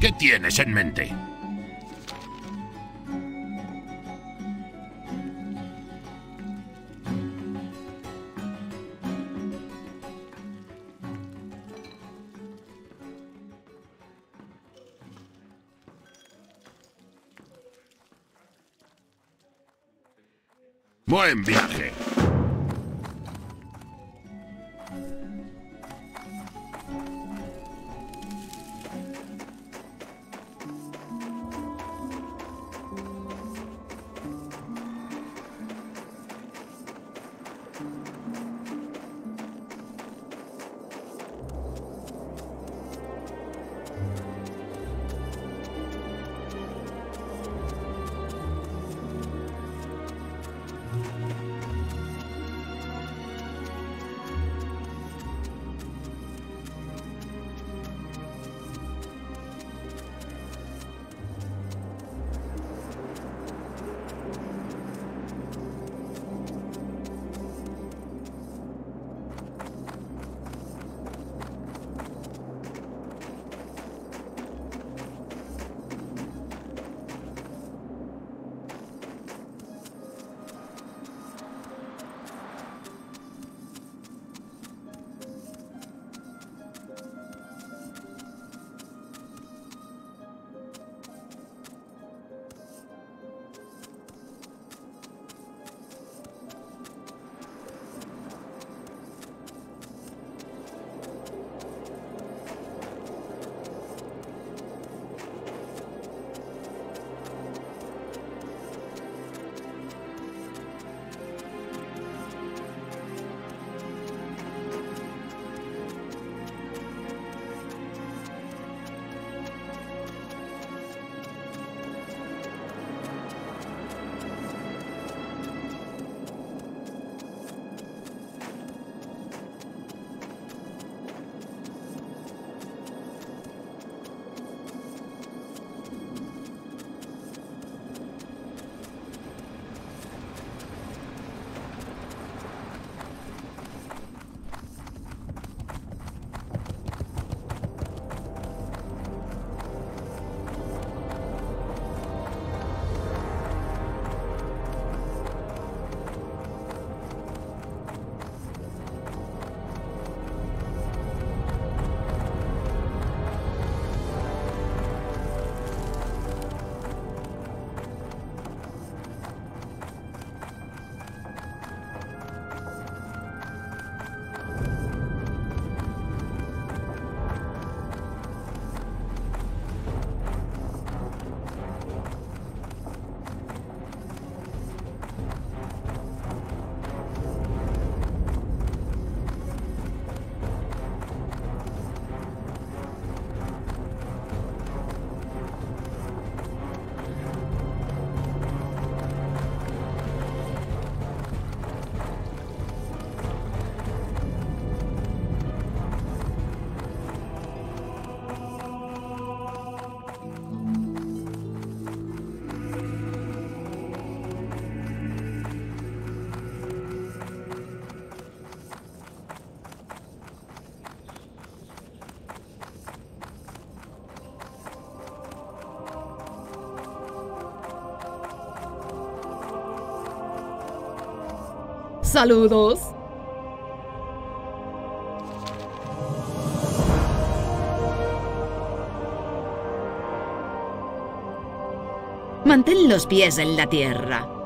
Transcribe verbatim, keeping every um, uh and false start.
¿Qué tienes en mente? ¡Buen viaje! ¡Saludos! Mantén los pies en la tierra.